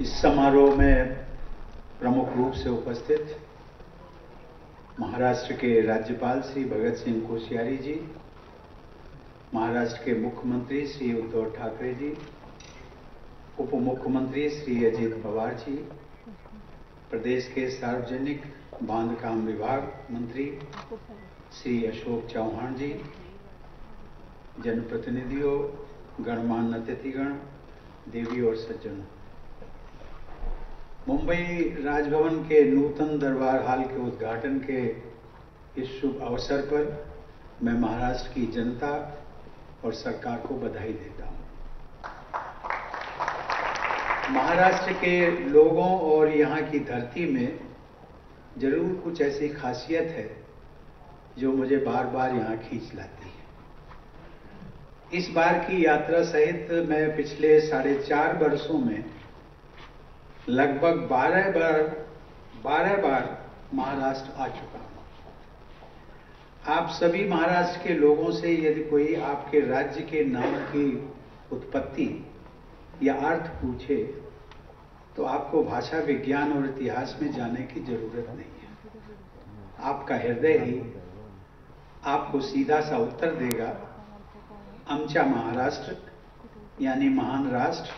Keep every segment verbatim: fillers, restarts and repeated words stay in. इस समारोह में प्रमुख रूप से उपस्थित महाराष्ट्र के राज्यपाल श्री भगत सिंह कोश्यारी जी, महाराष्ट्र के मुख्यमंत्री श्री उद्धव ठाकरे जी, उप मुख्यमंत्री श्री अजीत पवार जी, प्रदेश के सार्वजनिक बांधकाम विभाग मंत्री श्री अशोक चौहान जी, जनप्रतिनिधियों, गणमान्य अतिथिगण, देवी और सज्जनों, मुंबई राजभवन के नूतन दरबार हाल के उद्घाटन के इस शुभ अवसर पर मैं महाराष्ट्र की जनता और सरकार को बधाई देता हूं। महाराष्ट्र के लोगों और यहाँ की धरती में जरूर कुछ ऐसी खासियत है जो मुझे बार बार यहाँ खींच लाती है। इस बार की यात्रा सहित मैं पिछले साढ़े चार वर्षों में लगभग बारह बार बारह बार महाराष्ट्र आ चुका हूँ। आप सभी महाराष्ट्र के लोगों से यदि कोई आपके राज्य के नाम की उत्पत्ति या अर्थ पूछे तो आपको भाषा विज्ञान और इतिहास में जाने की जरूरत नहीं है। आपका हृदय ही आपको सीधा सा उत्तर देगा, आमचा महाराष्ट्र यानी महान राष्ट्र,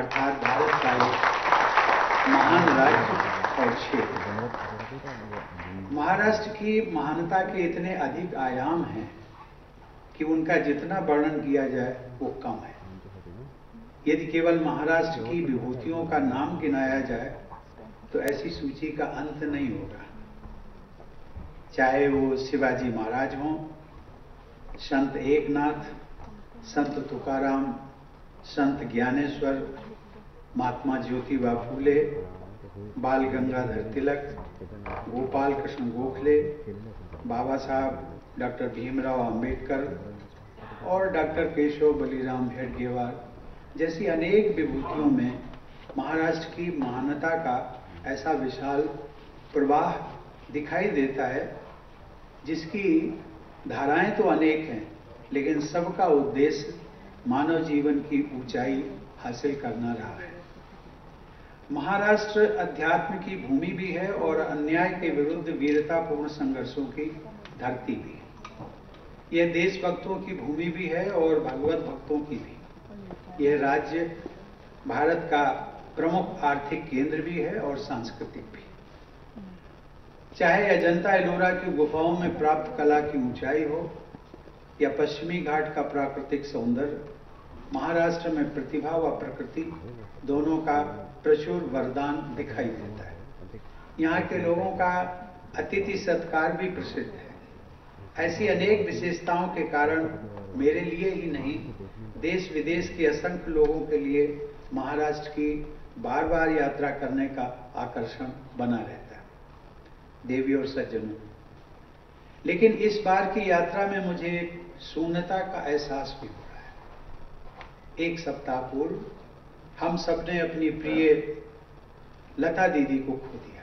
अर्थात भारत का एक महान राज्य और क्षेत्र। महाराष्ट्र की महानता के इतने अधिक आयाम हैं कि उनका जितना वर्णन किया जाए वो कम है। यदि केवल महाराष्ट्र की विभूतियों का नाम गिनाया जाए तो ऐसी सूची का अंत नहीं होगा। चाहे वो शिवाजी महाराज हों, संत एकनाथ, संत तुकाराम, संत ज्ञानेश्वर, महात्मा ज्योतिबा फूले, बाल गंगाधर तिलक, गोपाल कृष्ण गोखले, बाबा साहब डॉक्टर भीमराव आम्बेडकर और डॉक्टर केशव बलिराम हेडगेवार जैसी अनेक विभूतियों में महाराष्ट्र की महानता का ऐसा विशाल प्रवाह दिखाई देता है जिसकी धाराएं तो अनेक हैं, लेकिन सबका उद्देश्य मानव जीवन की ऊंचाई हासिल करना रहा है। महाराष्ट्र अध्यात्म की भूमि भी है और अन्याय के विरुद्ध वीरतापूर्ण संघर्षों की धरती भी है। यह देशभक्तों की भूमि भी है और भगवत भक्तों की भी। यह राज्य भारत का प्रमुख आर्थिक केंद्र भी है और सांस्कृतिक भी। चाहे अजंता एलोरा की गुफाओं में प्राप्त कला की ऊंचाई हो या पश्चिमी घाट का प्राकृतिक सौंदर्य, महाराष्ट्र में प्रतिभा व प्रकृति दोनों का प्रचुर वरदान दिखाई देता है। यहाँ के लोगों का अतिथि सत्कार भी प्रसिद्ध है। ऐसी अनेक विशेषताओं के कारण मेरे लिए ही नहीं, देश विदेश के असंख्य लोगों के लिए महाराष्ट्र की बार बार यात्रा करने का आकर्षण बना रहता है। देवी और सज्जनों, लेकिन इस बार की यात्रा में मुझे शून्यता का एहसास भी हो रहा है। एक सप्ताह पूर्व हम सबने अपनी प्रिय लता दीदी को खो दिया।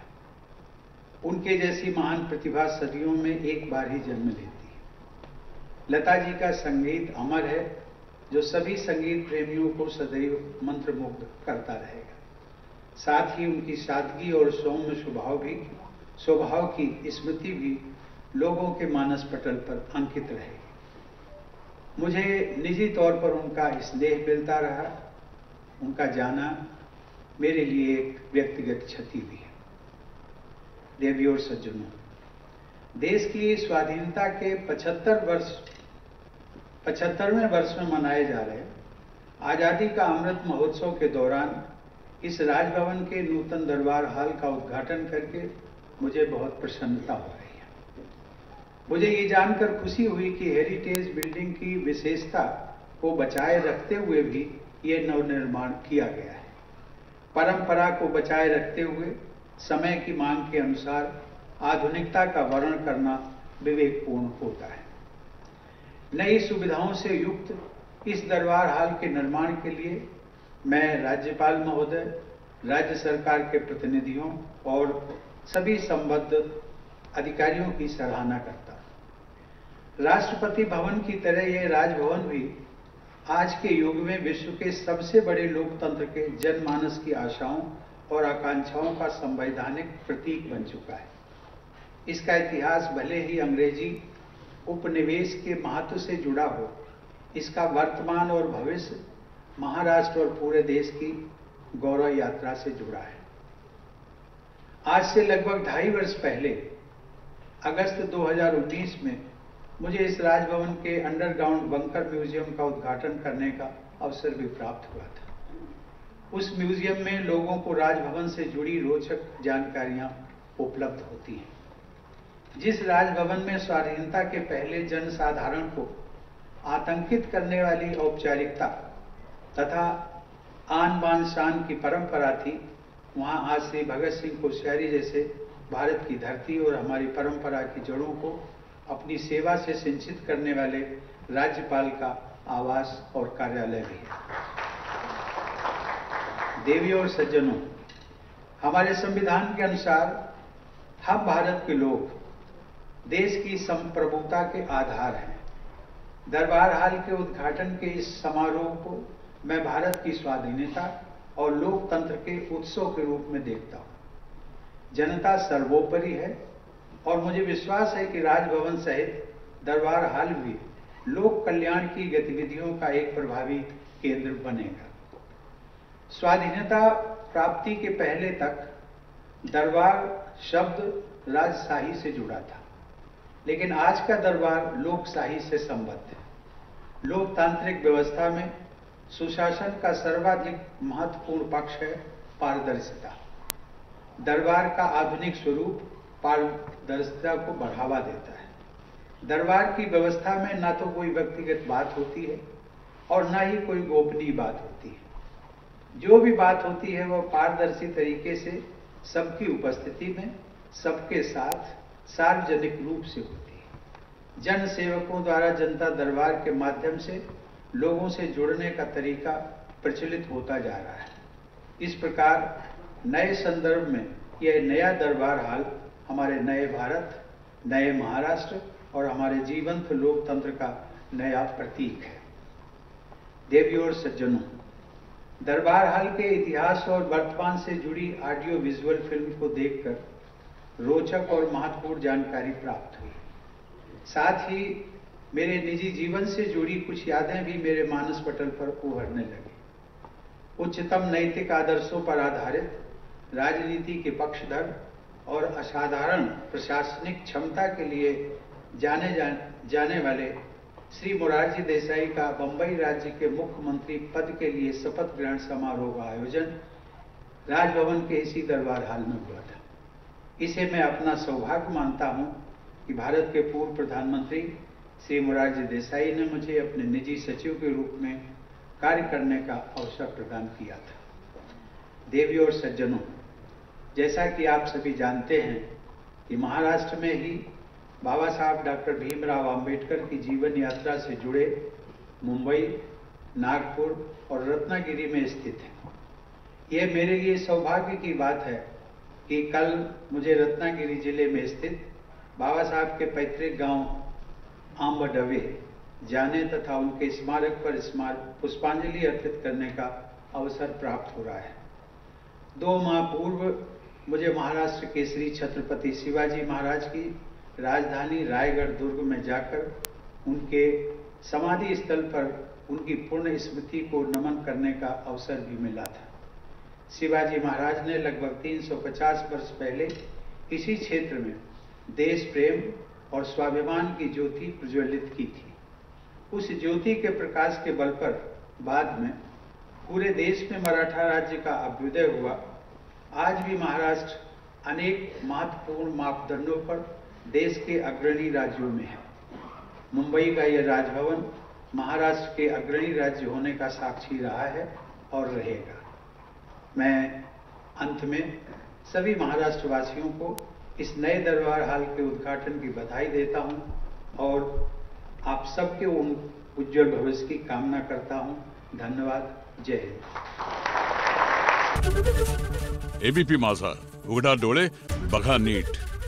उनके जैसी महान प्रतिभा सदियों में एक बार ही जन्म लेती है। लता जी का संगीत अमर है जो सभी संगीत प्रेमियों को सदैव मंत्रमुग्ध करता रहेगा। साथ ही उनकी सादगी और सौम्य स्वभाव भी स्वभाव की स्मृति भी लोगों के मानस पटल पर अंकित रहेगी। मुझे निजी तौर पर उनका स्नेह मिलता रहा। उनका जाना मेरे लिए एक व्यक्तिगत क्षति भी है। देवी और सज्जनों, देश की स्वाधीनता के पचहत्तर वर्ष पचहत्तरवें वर्ष में मनाए जा रहे आज़ादी का अमृत महोत्सव के दौरान इस राजभवन के नूतन दरबार हाल का उद्घाटन करके मुझे बहुत प्रसन्नता हो रही है। मुझे ये जानकर खुशी हुई कि हेरिटेज बिल्डिंग की विशेषता को बचाए रखते हुए भी ये नवनिर्माण किया गया है। परंपरा को बचाए रखते हुए समय की मांग के अनुसार आधुनिकता का वर्ण करना विवेकपूर्ण होता है। नई सुविधाओं से युक्त इस दरबार हाल के निर्माण के लिए मैं राज्यपाल महोदय, राज्य सरकार के प्रतिनिधियों और सभी संबद्ध अधिकारियों की सराहना करता। राष्ट्रपति भवन की तरह यह राजभवन भी आज के युग में विश्व के सबसे बड़े लोकतंत्र के जनमानस की आशाओं और आकांक्षाओं का संवैधानिक प्रतीक बन चुका है। इसका इतिहास भले ही अंग्रेजी उपनिवेश के महत्व से जुड़ा हो, इसका वर्तमान और भविष्य महाराष्ट्र और पूरे देश की गौरव यात्रा से जुड़ा है। आज से लगभग ढाई वर्ष पहले अगस्त दो हज़ार उन्नीस में मुझे इस राजभवन के अंडरग्राउंड बंकर म्यूजियम का उद्घाटन करने का अवसर भी प्राप्त हुआ था। उस म्यूजियम में लोगों को राजभवन से जुड़ी रोचक जानकारियां उपलब्ध होती हैं। जिस राजभवन में स्वाधीनता के पहले जनसाधारण को आतंकित करने वाली औपचारिकता तथा आन बान शान की परंपरा थी, वहाँ आज से भगत सिंह कोश्यारी जैसे भारत की धरती और हमारी परंपरा की जड़ों को अपनी सेवा से सिंचित करने वाले राज्यपाल का आवास और कार्यालय भी है। देवियों और सज्जनों, हमारे संविधान के अनुसार हम भारत के लोग देश की संप्रभुता के आधार हैं। दरबार हाल के उद्घाटन के इस समारोह को मैं भारत की स्वाधीनता और लोकतंत्र के उत्सव के रूप में देखता हूँ। जनता सर्वोपरि है और मुझे विश्वास है कि राजभवन सहित दरबार हाल भी लोक कल्याण की गतिविधियों का एक प्रभावी केंद्र बनेगा। स्वाधीनता प्राप्ति के पहले तक दरबार शब्द राजशाही से जुड़ा था, लेकिन आज का दरबार लोकशाही से संबद्ध है। लोकतांत्रिक व्यवस्था में सुशासन का सर्वाधिक महत्वपूर्ण पक्ष है पारदर्शिता। दरबार का आधुनिक स्वरूप पारदर्शिता को बढ़ावा देता है। दरबार की व्यवस्था में ना तो कोई व्यक्तिगत बात होती है और ना ही कोई गोपनीय बात होती है। जो भी बात होती है वह पारदर्शी तरीके से सबकी उपस्थिति में सबके साथ सार्वजनिक रूप से होती है। जन सेवकों द्वारा जनता दरबार के माध्यम से लोगों से जुड़ने का तरीका प्रचलित होता जा रहा है। इस प्रकार नए संदर्भ में यह नया दरबार हाल हमारे नए भारत, नए महाराष्ट्र और हमारे जीवंत लोकतंत्र का नया प्रतीक है। देवियों और सज्जनों, दरबार हाल के इतिहास और वर्तमान से जुड़ी ऑडियो विजुअल फिल्म को देखकर रोचक और महत्वपूर्ण जानकारी प्राप्त हुई। साथ ही मेरे निजी जीवन से जुड़ी कुछ यादें भी मेरे मानस पटल पर उभरने लगी। उच्चतम नैतिक आदर्शों पर आधारित राजनीति के पक्षधर और असाधारण प्रशासनिक क्षमता के लिए जाने जा, जाने वाले श्री मोरारजी देसाई का बंबई राज्य के मुख्यमंत्री पद के लिए शपथ ग्रहण समारोह का आयोजन राजभवन के इसी दरबार हाल में हुआ था। इसे मैं अपना सौभाग्य मानता हूँ कि भारत के पूर्व प्रधानमंत्री श्री मोरारजी देसाई ने मुझे अपने निजी सचिव के रूप में कार्य करने का अवसर प्रदान किया था। देवियों और सज्जनों, जैसा कि आप सभी जानते हैं कि महाराष्ट्र में ही बाबा साहब डॉक्टर भीमराव आम्बेडकर की जीवन यात्रा से जुड़े मुंबई, नागपुर और रत्नागिरी में स्थित है। यह मेरे लिए सौभाग्य की बात है कि कल मुझे रत्नागिरी जिले में स्थित बाबा साहब के पैतृक गाँव आम्बडे जाने तथा उनके स्मारक पर स्मारक पुष्पांजलि अर्पित करने का अवसर प्राप्त हो रहा है। दो माह पूर्व मुझे महाराष्ट्र के श्री छत्रपति शिवाजी महाराज की राजधानी रायगढ़ दुर्ग में जाकर उनके समाधि स्थल पर उनकी पूर्ण स्मृति को नमन करने का अवसर भी मिला था। शिवाजी महाराज ने लगभग तीन सौ पचास वर्ष पहले इसी क्षेत्र में देश प्रेम और स्वाभिमान की ज्योति प्रज्वलित की थी। उस ज्योति के प्रकाश के बल पर बाद में पूरे देश में मराठा राज्य का अभ्युदय हुआ। आज भी महाराष्ट्र अनेक महत्वपूर्ण मापदंडों पर देश के अग्रणी राज्यों में है। मुंबई का यह राजभवन महाराष्ट्र के अग्रणी राज्य होने का साक्षी रहा है और रहेगा। मैं अंत में सभी महाराष्ट्रवासियों को इस नए दरबार हाल के उद्घाटन की बधाई देता हूं और आप सबके उन उज्जवल भविष्य की कामना करता हूं। धन्यवाद। जय हिंद। एबीपी माझा, उघडा डोळे बघा नीट।